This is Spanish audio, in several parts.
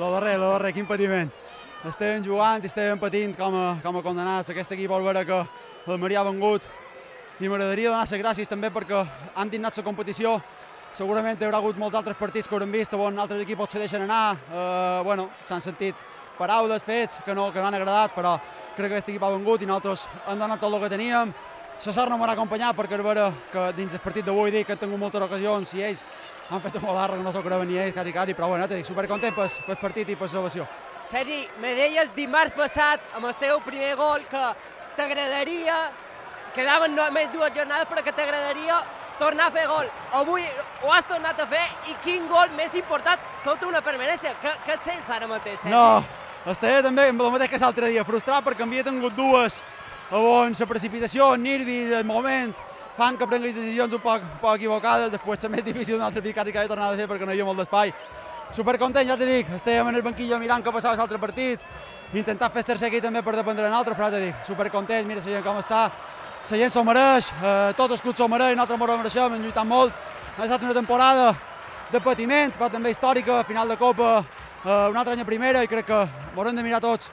la darrer, quin patiment. Estaven jugant i estaven patint com a condenats. Aquest equip vol veure que l'Almeria ha vengut i m'agradaria donar-se gràcies també perquè han tingut la competició. Segurament hi haurà hagut molts altres partits que haurem vist on altres equips se deixen anar. Bueno, s'han sentit paraules, fets que no han agradat, però crec que aquest equip ha vengut i nosaltres hem donat tot el que teníem. La sort no m'ha acompanyat perquè és vera que dins del partit d'avui dic que han tingut moltes ocasions i ells han fet un volarro que no s'ho creuen ni ells, cari, però bueno, t'estic supercontent pel partit i per l'ovació. Sergi, me deies dimarts passat amb el teu primer gol que t'agradaria, quedaven només dues jornades, però que t'agradaria tornar a fer gol. Avui ho has tornat a fer i quin gol més important, tota una permanència. Què sents ara mateix, Sergi? No, estaré també el mateix que l'altre dia, frustrat perquè havia tingut dues on la precipitació, el nervis, el moment, fan que prenguis decisions un poc equivocades, després és més difícil d'un altre picat i que he tornat a fer perquè no hi ha molt d'espai. Supercontent, ja t'ho dic, estàvem en el banquillo mirant què passava a l'altre partit, intentant fer tercer aquí també per dependre d'un altre, però ja t'ho dic, supercontent, mira la gent com està, la gent s'ho mereix, tots els clubs s'ho mereix, nosaltres ens ho mereixem, hem lluitat molt, ha estat una temporada de patiment, però també històrica, final de Copa, un altre any a primera, i crec que ho hem de mirar tots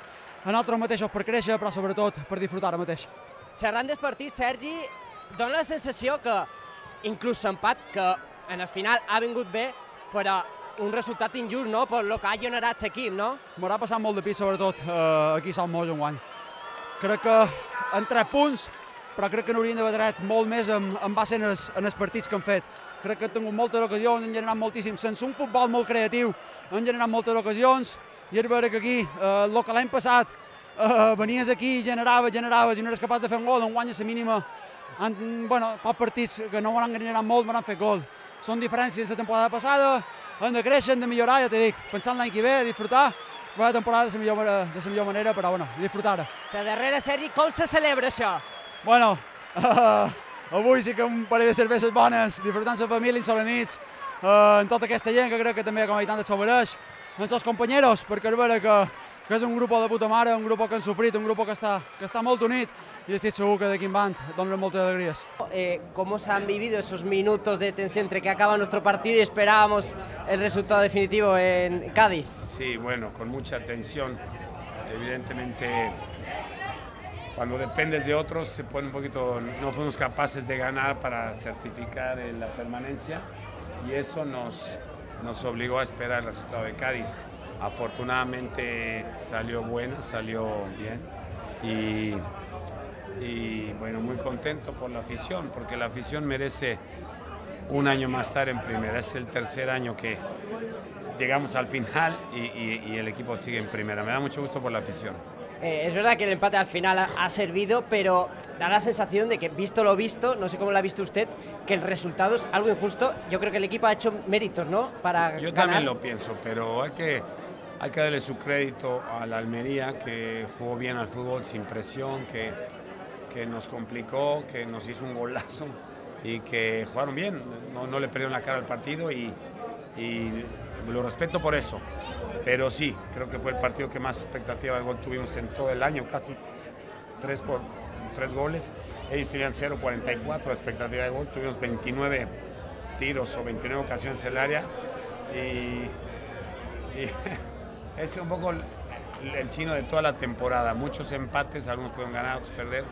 a nosaltres mateixos per créixer, però sobretot per disfrutar ara mateix. Xerrant del partit, Sergi, dona la sensació que, inclús l'empat, que en el final ha vingut bé, però un resultat injust, no?, per el que ha generat l'equip, no? M'haurà passat molt de pis, sobretot, aquí a Son Moix un guany. Crec que en 3 punts, però crec que n'haurien d'haver tret molt més en base en els partits que han fet. Crec que han tingut moltes ocasions, han generat moltíssim. Sense un futbol molt creatiu, han generat moltes ocasions, i és vera que aquí, el que l'any passat, venies aquí, generaves, i no eres capaç de fer un gol, on guanyes la mínima. Bueno, pocs partits que no m'han generat molt, m'han fet gol. Són diferències de la temporada passada, hem de créixer, hem de millorar, ja t'ho dic, pensant l'any que ve, disfrutar, la temporada de la millor manera, però bueno, disfrutar. La darrera, Sergi, com se celebra això? Bueno, avui sí que un parell de cerveses bones, disfrutant la família, els amics, amb tota aquesta gent que crec que també com a habitant de s'ho mereix, amb els companyeros, perquè és vera que és un grup de puta mare, un grup que han sofrit, un grup que està molt unit, y estoy seguro que de aquí en van donen muchas alegrías. ¿Cómo se han vivido esos minutos de tensión entre que acaba nuestro partido y esperábamos el resultado definitivo en Cádiz? Sí, bueno, con mucha tensión. Evidentemente, cuando dependes de otros, se pone un poquito. No fuimos capaces de ganar para certificar la permanencia y eso nos obligó a esperar el resultado de Cádiz. Afortunadamente salió buena, salió bien y bueno, muy contento por la afición, porque la afición merece un año más estar en primera. Es el tercer año que llegamos al final y el equipo sigue en primera. Me da mucho gusto por la afición. Es verdad que el empate al final ha servido, pero da la sensación de que, visto lo visto, no sé cómo lo ha visto usted, que el resultado es algo injusto. Yo creo que el equipo ha hecho méritos, ¿no?, para ganar. Yo también lo pienso, pero hay que darle su crédito a la Almería, que jugó bien al fútbol sin presión, que nos complicó, que nos hizo un golazo y que jugaron bien, no le perdieron la cara al partido y lo respeto por eso. Pero sí, creo que fue el partido que más expectativa de gol tuvimos en todo el año, casi 3 goles. Ellos tenían 0,44 de expectativa de gol, tuvimos 29 tiros o 29 ocasiones en el área y es un poco el signo de toda la temporada. Muchos empates, algunos pueden ganar, otros perder,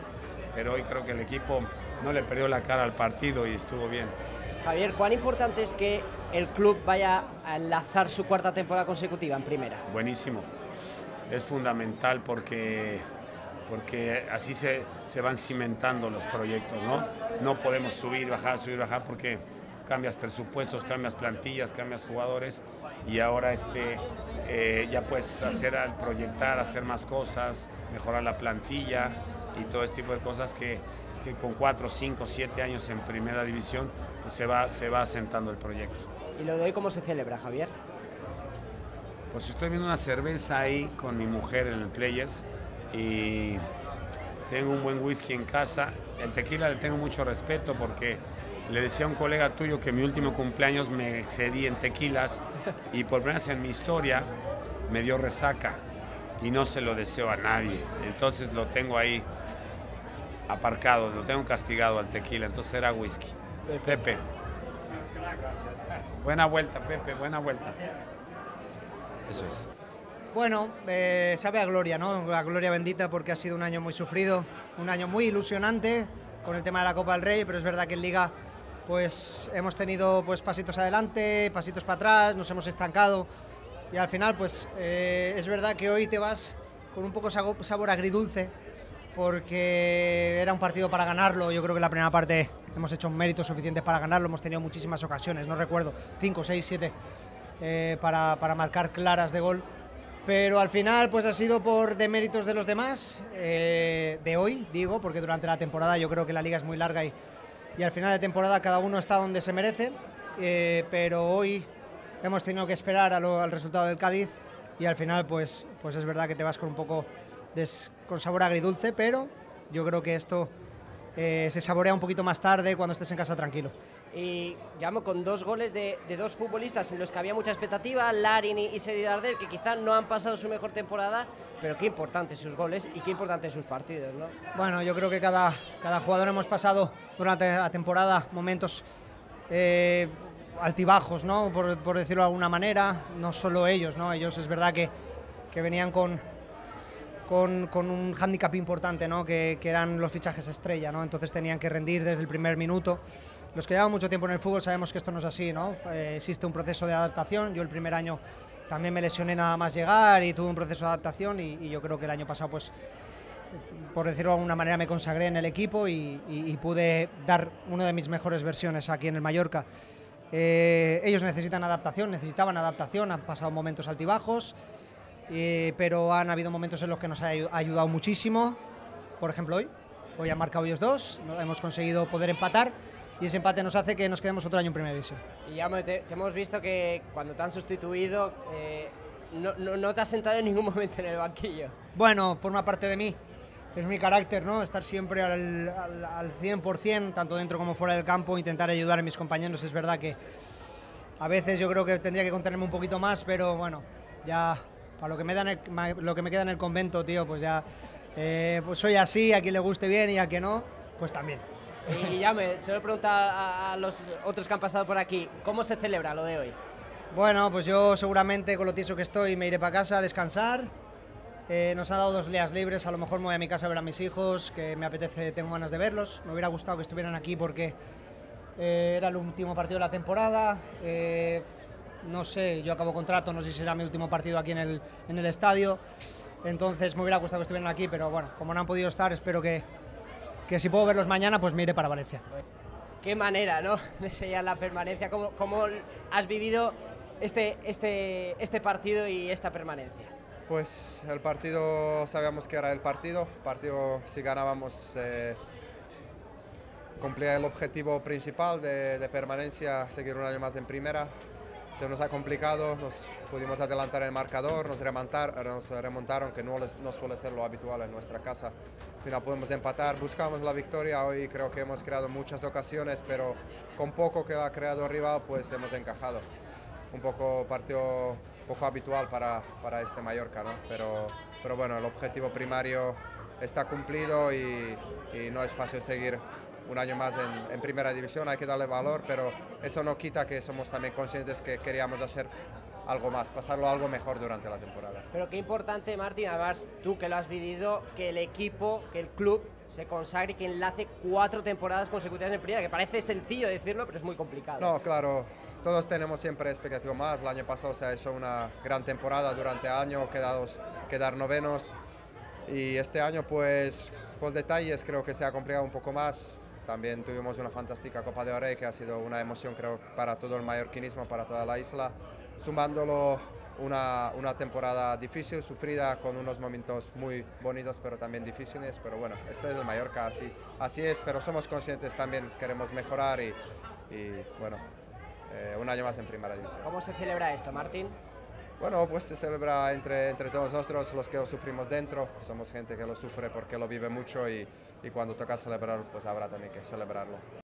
pero hoy creo que el equipo no le perdió la cara al partido y estuvo bien. Javier, ¿cuán importante es que el club vaya a enlazar su cuarta temporada consecutiva en primera? Buenísimo, es fundamental porque así se van cimentando los proyectos, ¿no? No podemos subir, bajar, porque cambias presupuestos, cambias plantillas, cambias jugadores y ahora ya puedes proyectar, hacer más cosas, mejorar la plantilla y todo este tipo de cosas que con 4, 5, 7 años en Primera División pues se va asentando el proyecto. ¿Y lo de hoy cómo se celebra, Javier? Pues estoy viendo una cerveza ahí con mi mujer en el Players y tengo un buen whisky en casa. El tequila le tengo mucho respeto porque le decía a un colega tuyo que mi último cumpleaños me excedí en tequilas y por primera vez en mi historia me dio resaca y no se lo deseo a nadie. Entonces lo tengo ahí aparcado, lo tengo castigado al tequila, entonces era whisky. Pepe. Buena vuelta, Pepe, buena vuelta. Eso es. Bueno, sabe a gloria, ¿no? La gloria bendita, porque ha sido un año muy sufrido, un año muy ilusionante con el tema de la Copa del Rey, pero es verdad que en Liga pues hemos tenido pues pasitos adelante, pasitos para atrás, nos hemos estancado y al final pues es verdad que hoy te vas con un poco sabor agridulce, porque era un partido para ganarlo. Yo creo que en la primera parte hemos hecho méritos suficientes para ganarlo, hemos tenido muchísimas ocasiones, no recuerdo, 5, 6, 7 para marcar claras de gol, pero al final pues ha sido por deméritos de los demás, de hoy digo, porque durante la temporada yo creo que la liga es muy larga y al final de temporada cada uno está donde se merece, pero hoy hemos tenido que esperar al resultado del Cádiz y al final pues es verdad que te vas con un poco con sabor agridulce, pero yo creo que esto se saborea un poquito más tarde cuando estés en casa tranquilo. Y llamo con dos goles de dos futbolistas en los que había mucha expectativa, Larin y Sedi Darder, que quizás no han pasado su mejor temporada, pero qué importantes sus goles y qué importantes sus partidos, ¿no? Bueno, yo creo que cada jugador hemos pasado durante la temporada momentos altibajos, ¿no? Por decirlo de alguna manera, no solo ellos, ¿no? Ellos es verdad que venían con un hándicap importante, ¿no? que eran los fichajes estrella, ¿no? Entonces tenían que rendir desde el primer minuto. Los que llevamos mucho tiempo en el fútbol sabemos que esto no es así, ¿no? Existe un proceso de adaptación. Yo el primer año también me lesioné nada más llegar y tuve un proceso de adaptación y yo creo que el año pasado, pues, por decirlo de alguna manera, me consagré en el equipo y pude dar una de mis mejores versiones aquí en el Mallorca. Ellos necesitaban adaptación, han pasado momentos altibajos. Pero han habido momentos en los que nos ha ayudado muchísimo. Por ejemplo, hoy han marcado ellos dos, hemos conseguido poder empatar y ese empate nos hace que nos quedemos otro año en Primera División. Y ya te hemos visto que cuando te han sustituido no te has sentado en ningún momento en el banquillo. Bueno, por una parte de mí, es mi carácter, ¿no? Estar siempre al 100%, tanto dentro como fuera del campo, intentar ayudar a mis compañeros. Es verdad que a veces yo creo que tendría que contenerme un poquito más, pero bueno, ya... Para lo que me queda en el convento, tío, pues ya pues soy así, a quien le guste bien y a quien no, pues también. Y ya se lo pregunto a los otros que han pasado por aquí, ¿cómo se celebra lo de hoy? Bueno, pues yo seguramente con lo tieso que estoy me iré para casa a descansar. Nos ha dado 2 días libres, a lo mejor me voy a mi casa a ver a mis hijos, que me apetece, tengo ganas de verlos. Me hubiera gustado que estuvieran aquí porque era el último partido de la temporada. No sé, yo acabo contrato, no sé si será mi último partido aquí en el estadio, entonces me hubiera gustado que estuvieran aquí, pero bueno, como no han podido estar, espero que si puedo verlos mañana, pues me iré para Valencia. Qué manera, ¿no?, de sellar la permanencia. ¿Cómo has vivido este partido y esta permanencia? Pues el partido, sabíamos que era el partido, si ganábamos... cumplía el objetivo principal de permanencia, seguir un año más en primera. Se nos ha complicado, nos pudimos adelantar el marcador, nos remontaron, que no suele ser lo habitual en nuestra casa. Al final podemos empatar, buscamos la victoria. Hoy creo que hemos creado muchas ocasiones, pero con poco que ha creado el rival, pues hemos encajado. Un poco partido poco habitual para este Mallorca, ¿no? Pero bueno, el objetivo primario está cumplido y no es fácil seguir un año más en Primera División. Hay que darle valor, pero eso no quita que somos también conscientes que queríamos hacer algo más, pasarlo algo mejor durante la temporada. Pero qué importante, Martín, además tú que lo has vivido, que el equipo, que el club se consagre, que enlace 4 temporadas consecutivas en Primera, que parece sencillo decirlo, pero es muy complicado. No, claro, todos tenemos siempre expectativa más. El año pasado se ha hecho una gran temporada durante el año, quedar novenos, y este año pues por detalles creo que se ha complicado un poco más. También tuvimos una fantástica Copa del Rey que ha sido una emoción, creo, para todo el mallorquinismo, para toda la isla. Sumándolo una temporada difícil, sufrida, con unos momentos muy bonitos, pero también difíciles. Pero bueno, este es el Mallorca, así es, pero somos conscientes también, queremos mejorar y bueno, un año más en Primera División. ¿Cómo se celebra esto, Martín? Bueno, pues se celebra entre todos nosotros, los que lo sufrimos dentro. Somos gente que lo sufre porque lo vive mucho y cuando toca celebrar, pues habrá también que celebrarlo.